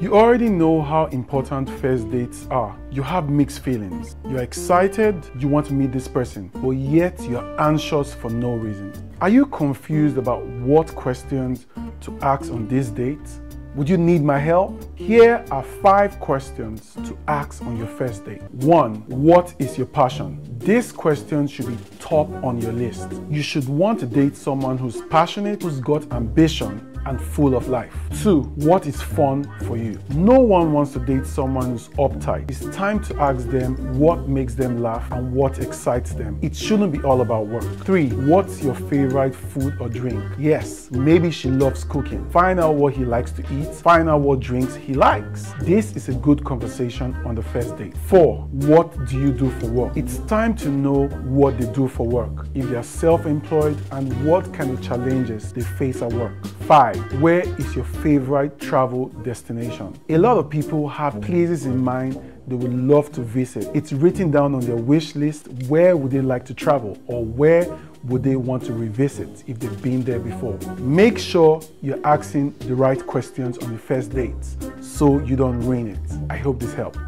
You already know how important first dates are. You have mixed feelings. You're excited, you want to meet this person, but yet you're anxious for no reason. Are you confused about what questions to ask on this date? Would you need my help? Here are 5 questions to ask on your first date. 1. What is your passion? This question should be top on your list. You should want to date someone who's passionate, who's got ambition, and full of life. 2. What is fun for you? No one wants to date someone who's uptight. It's time to ask them what makes them laugh and what excites them. It shouldn't be all about work. 3. What's your favorite food or drink? Yes, maybe she loves cooking. Find out what he likes to eat. Find out what drinks he likes. This is a good conversation on the first date. 4. What do you do for work? It's time to know what they do for work, if they are self-employed, and what kind of challenges they face at work. 5. Where is your favorite travel destination? A lot of people have places in mind they would love to visit. It's written down on their wish list. Where would they like to travel, or where would they want to revisit if they've been there before? Make sure you're asking the right questions on your first date so you don't ruin it. I hope this helped.